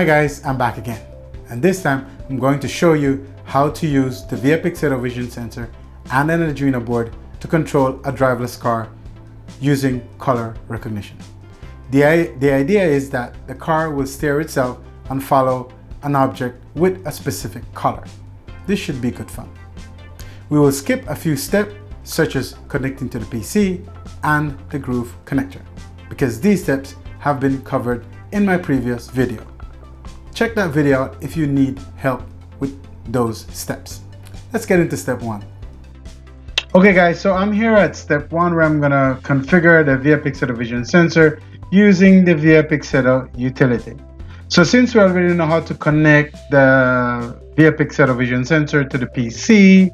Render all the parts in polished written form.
Hi guys, I'm back again, and this time I'm going to show you how to use the VIA Pixetto vision sensor and an Arduino board to control a driverless car using color recognition. The idea is that the car will steer itself and follow an object with a specific color. This should be good fun. We will skip a few steps such as connecting to the PC and the Grove connector because these steps have been covered in my previous video. Check that video out if you need help with those steps. Let's get into step one. Okay guys, so I'm here at step one where I'm gonna configure the VIA Pixetto vision sensor using the VIA Pixetto utility. So since we already know how to connect the VIA Pixetto vision sensor to the PC,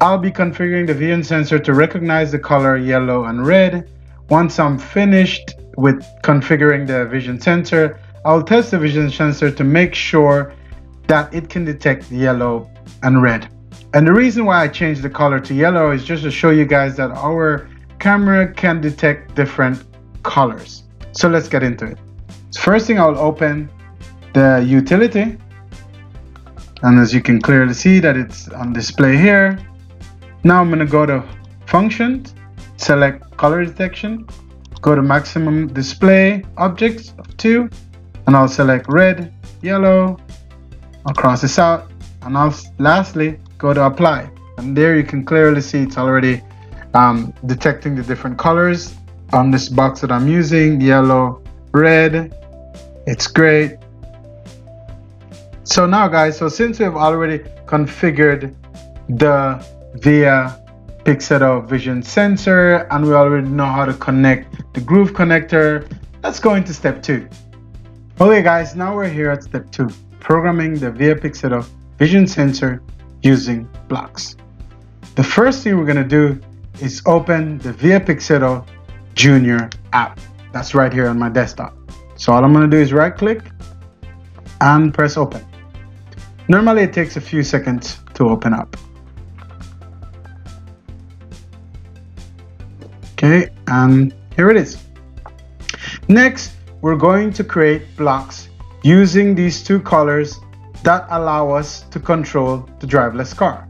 I'll be configuring the vision sensor to recognize the color yellow and red. Once I'm finished with configuring the vision sensor, I'll test the vision sensor to make sure that it can detect yellow and red. And the reason why I changed the color to yellow is just to show you guys that our camera can detect different colors. So let's get into it. First thing, I'll open the utility. And as you can clearly see that it's on display here. Now I'm gonna go to functions, select color detection, go to maximum display objects of 2. And I'll select red, yellow, I'll cross this out, and I'll lastly go to apply. And there you can clearly see it's already detecting the different colors on this box that I'm using, yellow, red, it's great. So now guys, so since we've already configured the VIA Pixetto vision sensor and we already know how to connect the Grove connector, let's go into step two. Okay guys, now we're here at step 2, programming the VIA Pixetto vision sensor using blocks. The first thing we're going to do is open the VIA Pixetto Junior app. That's right here on my desktop. So all I'm going to do is right click and press open. Normally it takes a few seconds to open up. Okay, and here it is. Next, we're going to create blocks using these two colors that allow us to control the driverless car.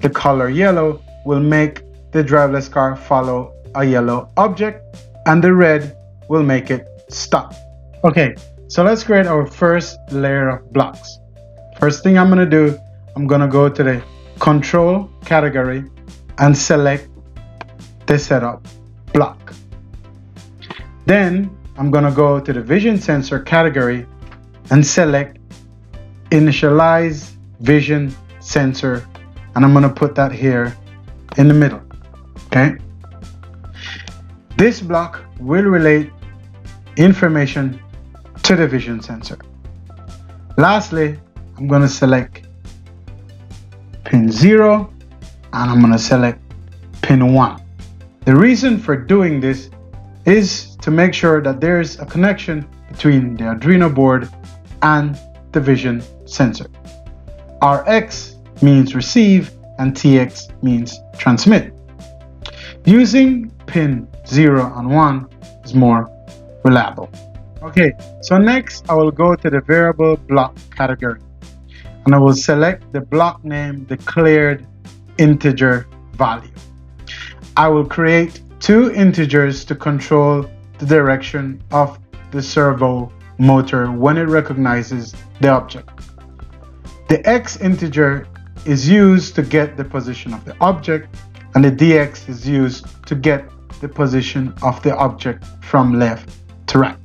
The color yellow will make the driverless car follow a yellow object, and the red will make it stop. Okay, so let's create our first layer of blocks. First thing I'm gonna do, I'm gonna go to the control category and select the setup block. Then I'm going to go to the vision sensor category and select initialize vision sensor, and I'm going to put that here in the middle. Okay, this block will relate information to the vision sensor. Lastly, I'm going to select pin 0 and I'm going to select pin 1. The reason for doing this is to make sure that there's a connection between the Arduino board and the vision sensor. RX means receive and TX means transmit. Using pin 0 and 1 is more reliable. Okay, so next I will go to the variable block category and I will select the block name declared integer value. I will create two integers to control the direction of the servo motor when it recognizes the object. The X integer is used to get the position of the object, and the DX is used to get the position of the object from left to right.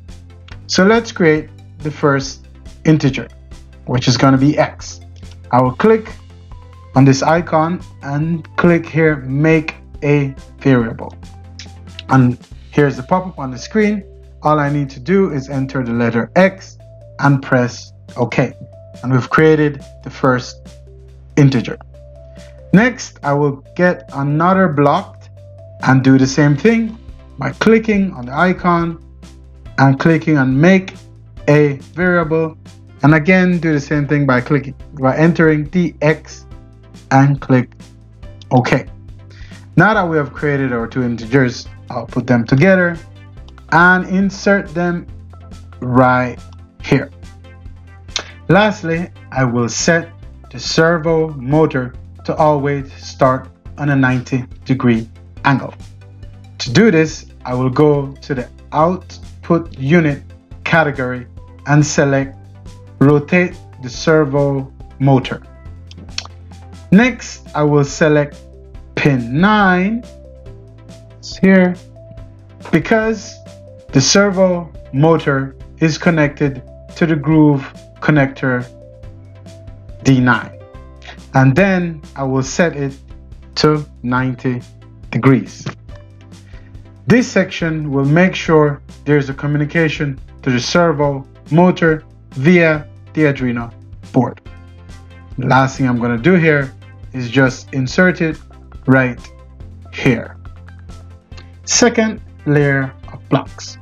So let's create the first integer, which is going to be X. I will click on this icon and click here, make a variable. And here's the pop-up on the screen. All I need to do is enter the letter X and press OK. And we've created the first integer. Next, I will get another block and do the same thing by clicking on the icon and clicking on make a variable. And again, do the same thing by entering DX and click OK. Now that we have created our two integers, I'll put them together and insert them right here. Lastly, I will set the servo motor to always start on a 90-degree angle. To do this, I will go to the output unit category and select rotate the servo motor. Next, I will select pin 9, it's here, because the servo motor is connected to the Grove connector D9. And then I will set it to 90 degrees. This section will make sure there's a communication to the servo motor via the Arduino board. The last thing I'm going to do here is just insert it right here. Second layer of blocks.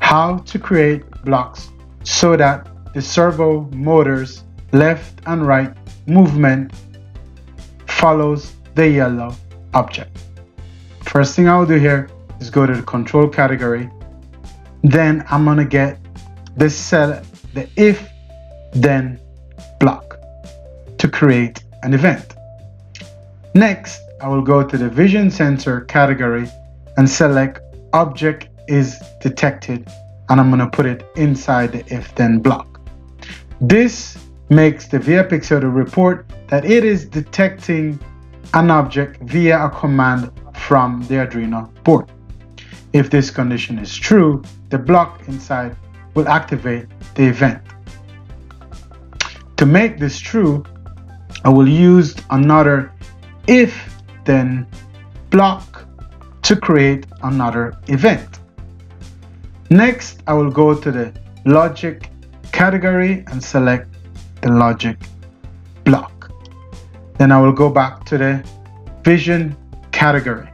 How to create blocks so that the servo motor's left and right movement follows the yellow object. First thing I'll do here is go to the control category. Then I'm gonna get this cell, the if then block to create an event. Next, I will go to the vision sensor category and select object is detected, and I'm gonna put it inside the if then block. This makes the VIA Pixetto report that it is detecting an object via a command from the Arduino board. If this condition is true, the block inside will activate the event. To make this true, I will use another if then block to create another event. Next, I will go to the logic category and select the logic block. Then I will go back to the vision category,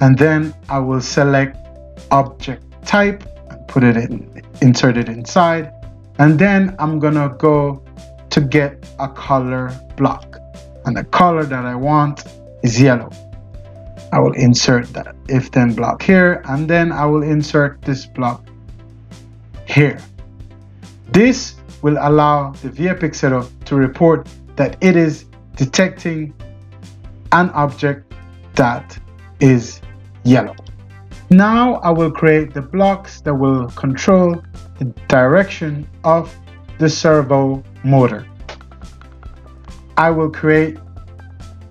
and then I will select object type and put it in, insert it inside, and then I'm gonna go to get a color block, and the color that I want is yellow. I will insert that if then block here, and then I will insert this block here. This will allow the VIA Pixetto to report that it is detecting an object that is yellow. Now I will create the blocks that will control the direction of the servo motor. I will create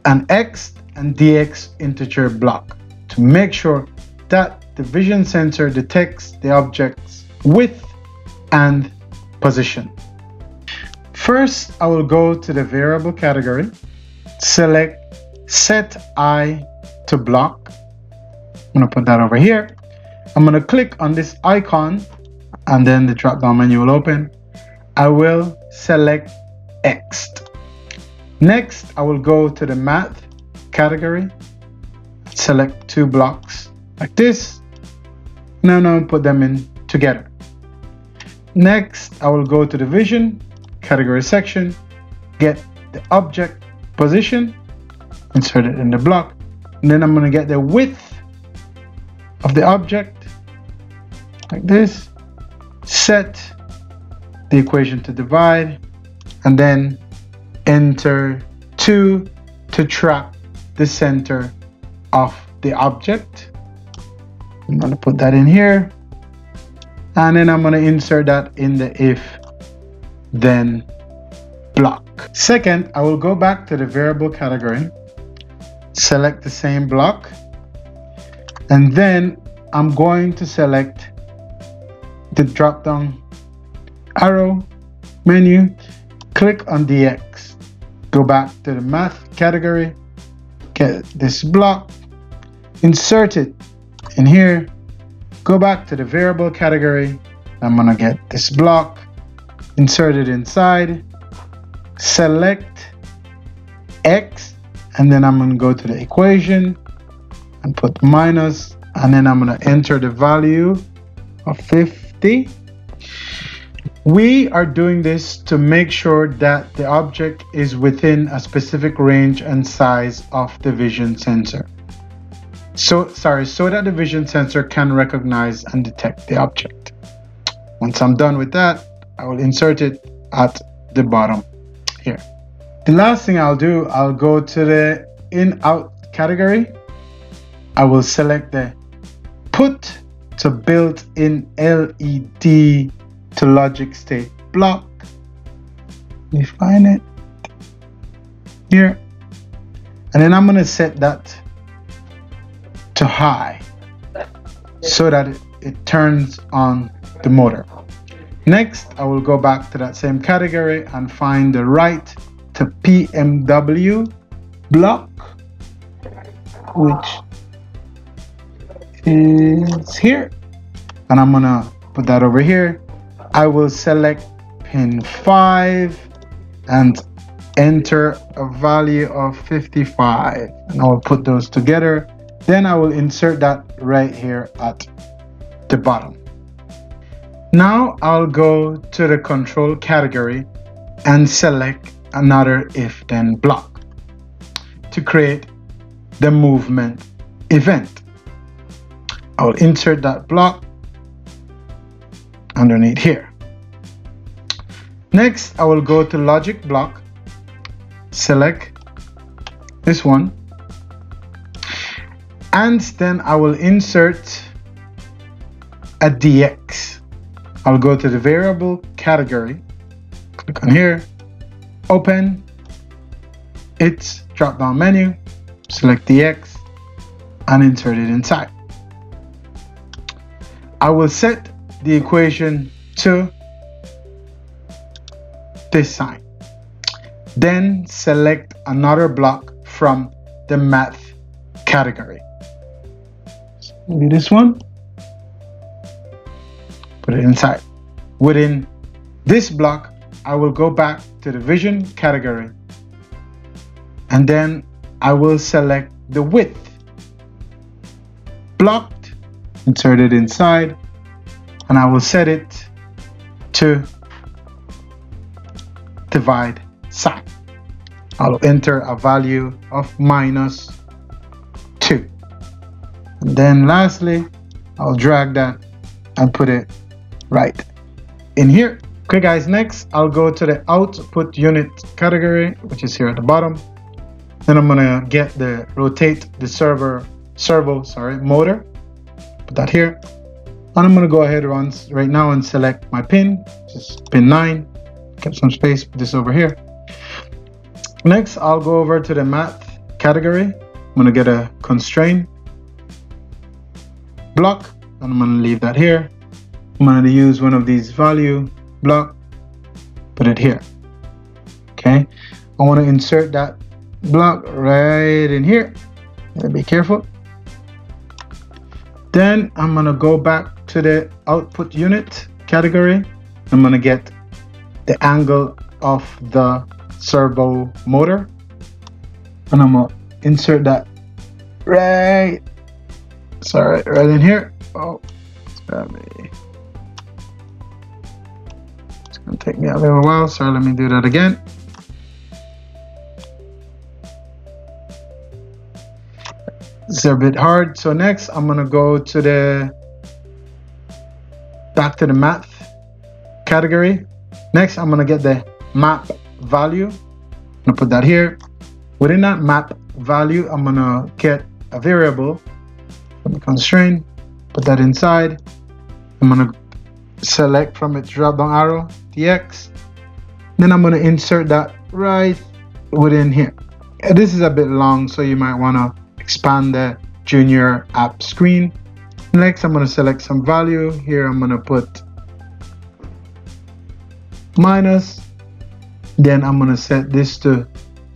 an X and DX integer block to make sure that the vision sensor detects the object's width and position. First, I will go to the variable category, select set I to block. I'm going to put that over here. I'm going to click on this icon and then the drop down menu will open. I will select X. Next, I will go to the math category, select two blocks like this. Now put them in together. Next, I will go to the vision category section, get the object position, insert it in the block, and then I'm going to get the width of the object like this, set the equation to divide, and then enter 2 to track the center of the object. I'm going to put that in here, and then I'm going to insert that in the if then block. Second, I will go back to the variable category, select the same block, and then I'm going to select the drop down arrow menu, click on DX, go back to the math category, get this block, insert it in here, go back to the variable category, I'm gonna get this block, insert it inside, select X, and then I'm going to go to the equation and put minus, and then I'm going to enter the value of 50. We are doing this to make sure that the object is within a specific range and size of the vision sensor. So that the vision sensor can recognize and detect the object. Once I'm done with that, I will insert it at the bottom here. The last thing I'll do, I'll go to the in-out category. I will select the put to built-in LED to logic state block. Define it here. And then I'm going to set that to high so that it turns on the motor. Next, I will go back to that same category and find the right to PMW block, which is here. And I'm gonna put that over here. I will select pin 5 and enter a value of 55. And I'll put those together. Then I will insert that right here at the bottom. Now I'll go to the control category and select another if-then block to create the movement event. I'll insert that block underneath here. Next, I will go to logic block, select this one, and then I will insert a DX. I'll go to the variable category, click on here, open its drop-down menu, select DX, and insert it inside. I will set the equation to this sign. Then select another block from the math category. Maybe this one. Put it inside. Within this block, I will go back to the vision category, and then I will select the width blocked, insert it inside, and I will set it to divide sign. I'll enter a value of -2. And then lastly, I'll drag that and put it right in here. Okay guys, next I'll go to the output unit category, which is here at the bottom. Then I'm gonna get the rotate the motor, put that here. And I'm gonna go ahead right now and select my pin, which is pin 9. Keep some space, put this over here. Next, I'll go over to the math category. I'm gonna get a constraint block, and I'm gonna leave that here. I'm gonna use one of these value block, put it here. Okay, I want to insert that block right in here. Be careful. Then I'm gonna go back to the output unit category. I'm gonna get the angle of the servo motor, and I'm gonna insert that right in here. Oh, it's gonna be gonna take me a little while, so let me do that again. It's a bit hard. So next I'm gonna go to the back to the math category. Next I'm gonna get the map value. I'm gonna put that here. Within that map value, I'm gonna get a variable from the constraint, put that inside. I'm gonna select from its drop down arrow DX. Then I'm going to insert that right within here. This is a bit long, so you might want to expand the Junior app screen. Next, I'm going to select some value here. I'm going to put minus. Then I'm going to set this to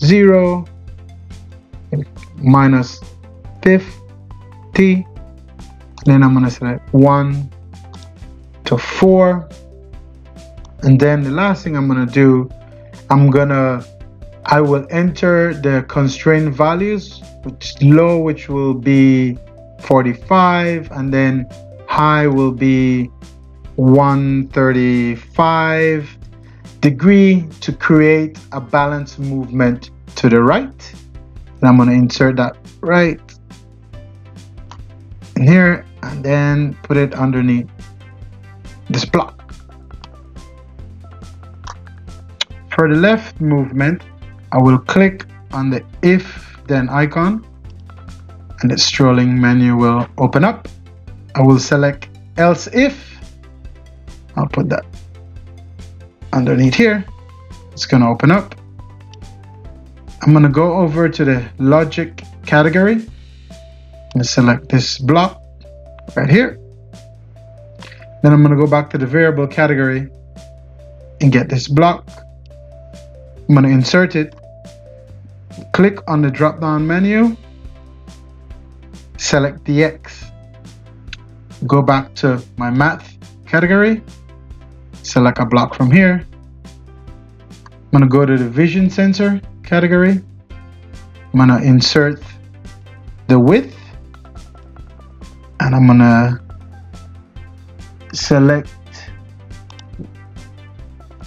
0, -50. Then I'm going to select 1 to 4, and then the last thing I'm gonna do, I will enter the constraint values, which low, which will be 45, and then high will be 135 degrees, to create a balanced movement to the right. And I'm gonna insert that right in here, and then put it underneath this block. For the left movement, I will click on the if then icon and the scrolling menu will open up. I will select else if. I'll put that underneath here. It's gonna open up. I'm gonna go over to the logic category and select this block right here. Then I'm gonna go back to the variable category and get this block. I'm gonna insert it. Click on the drop-down menu. Select the X. Go back to my math category. Select a block from here. I'm gonna go to the vision sensor category. I'm gonna insert the width. And I'm gonna select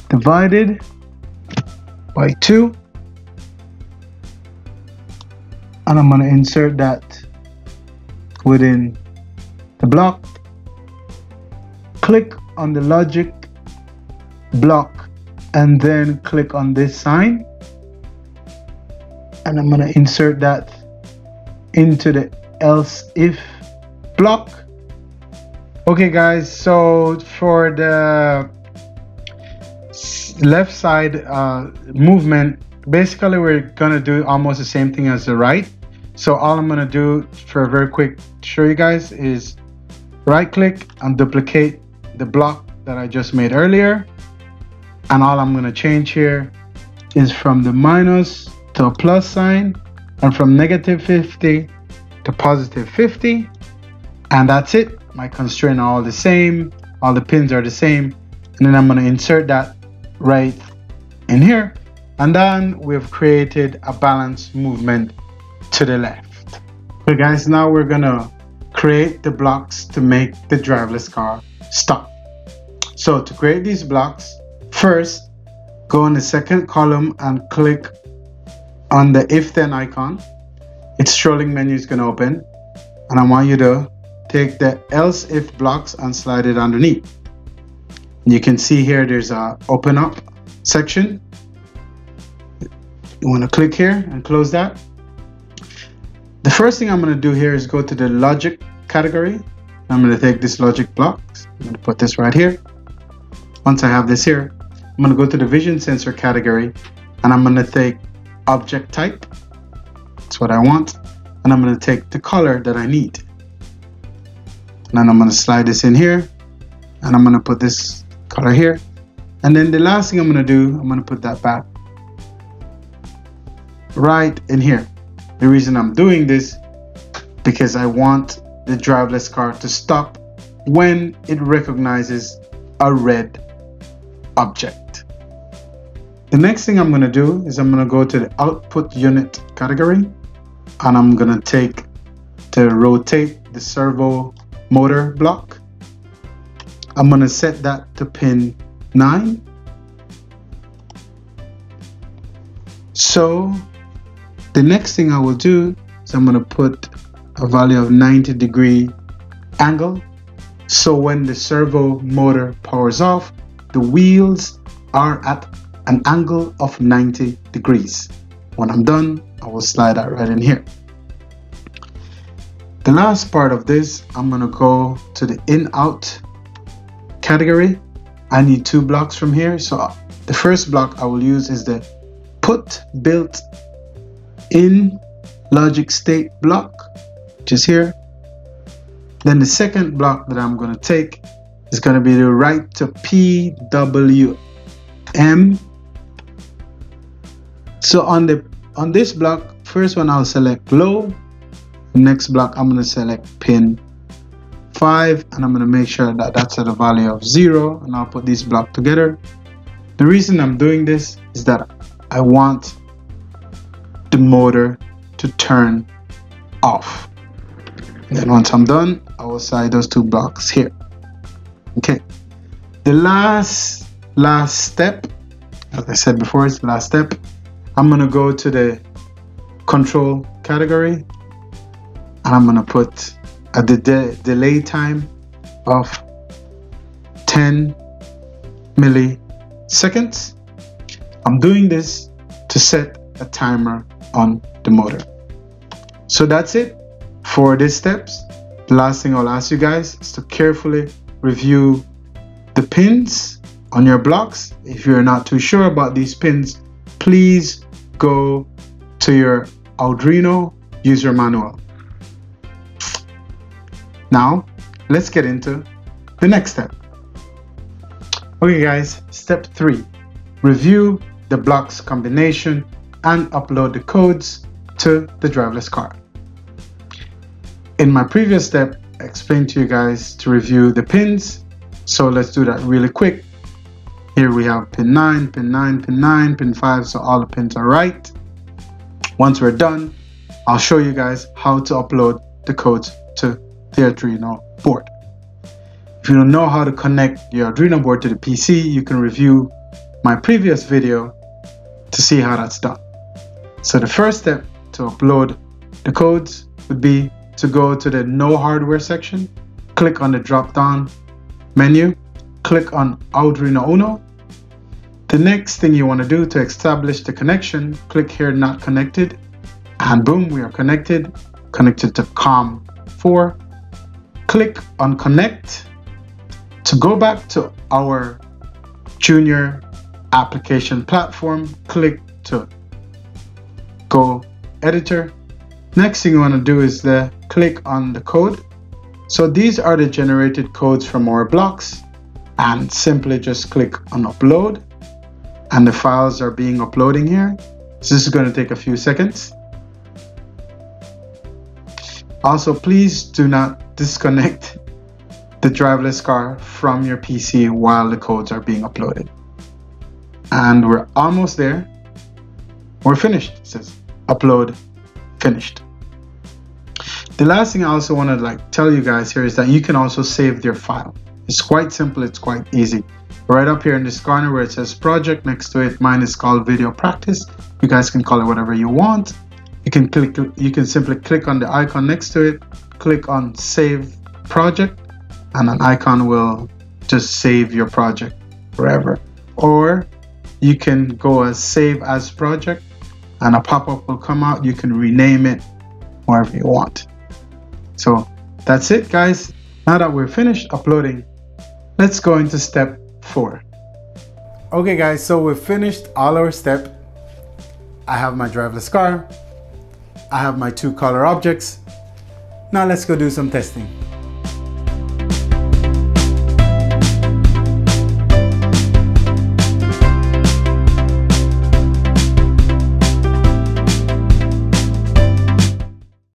divided by 2. And I'm gonna insert that within the block. Click on the logic block and then click on this sign. And I'm gonna insert that into the else if block. Okay guys, so for the left side movement, basically we're gonna do almost the same thing as the right. So all I'm gonna do for a very quick show you guys is right click and duplicate the block that I just made earlier. And all I'm gonna change here is from the minus to a plus sign and from negative 50 to positive 50. And that's it. My constraints are all the same, all the pins are the same, and then I'm going to insert that right in here, and then we've created a balanced movement to the left. So guys, now we're going to create the blocks to make the driverless car stop. So to create these blocks, first go in the second column and click on the if then icon. Its scrolling menu is going to open, and I want you to take the else if blocks and slide it underneath. You can see here there's a open up section. You want to click here and close that. The first thing I'm going to do here is go to the logic category. I'm going to take this logic blocks. I'm going to put this right here. Once I have this here, I'm going to go to the vision sensor category and I'm going to take object type. That's what I want. And I'm going to take the color that I need. Then I'm going to slide this in here and I'm going to put this color here. And then the last thing I'm going to do, I'm going to put that back right in here. The reason I'm doing this because I want the driverless car to stop when it recognizes a red object. The next thing I'm going to do is I'm going to go to the output unit category and I'm going to take to rotate the servo motor block. I'm going to set that to pin 9. So the next thing I will do is I'm going to put a value of 90-degree angle. So when the servo motor powers off, the wheels are at an angle of 90 degrees. When I'm done, I will slide that right in here. The last part of this, I'm going to go to the in-out category. I need two blocks from here. So the first block I will use is the put built in logic state block, which is here. Then the second block that I'm going to take is going to be the right to PWM. So on this block, first one I'll select low. Next block I'm going to select pin 5 and I'm going to make sure that that's at a value of 0, and I'll put these blocks together. The reason I'm doing this is that I want the motor to turn off. And then once I'm done, I will slide those two blocks here. Okay, the last step, as I said before, is the last step. I'm going to go to the control category. And I'm gonna put a delay time of 10 milliseconds. I'm doing this to set a timer on the motor. So that's it for these steps. The last thing I'll ask you guys is to carefully review the pins on your blocks. If you're not too sure about these pins, please go to your Arduino user manual. Now, let's get into the next step. Okay guys, step 3. Review the blocks combination and upload the codes to the driverless car. In my previous step, I explained to you guys to review the pins. So let's do that really quick. Here we have pin 9, pin 9, pin 9, pin 5, so all the pins are right. Once we're done, I'll show you guys how to upload the codes to the Arduino board. If you don't know how to connect your Arduino board to the PC, you can review my previous video to see how that's done. So the first step to upload the codes would be to go to the No Hardware section, click on the drop-down menu, click on Arduino Uno. The next thing you want to do to establish the connection, click here Not Connected, and boom, we are connected to COM4. Click on Connect to go back to our Junior application platform. Click to Go Editor. Next thing you want to do is click on the code. So these are the generated codes from our blocks, and simply just click on Upload, and the files are being uploading here. So this is going to take a few seconds. Also, please do not disconnect the driverless car from your PC while the codes are being uploaded. And we're almost there. We're finished. It says upload finished. The last thing I also want to tell you guys here is that you can also save your file. It's quite simple. It's quite easy. Right up here in this corner where it says project, next to it, mine is called video practice. You guys can call it whatever you want. You can simply click on the icon next to it, click on save project, and an icon will just save your project forever. Or you can go as save as project and a pop-up will come out. You can rename it wherever you want. So that's it guys. Now that we're finished uploading, let's go into step 4. Okay guys, so we've finished all our steps. I have my driverless car. I have my 2 color objects. Now let's go do some testing.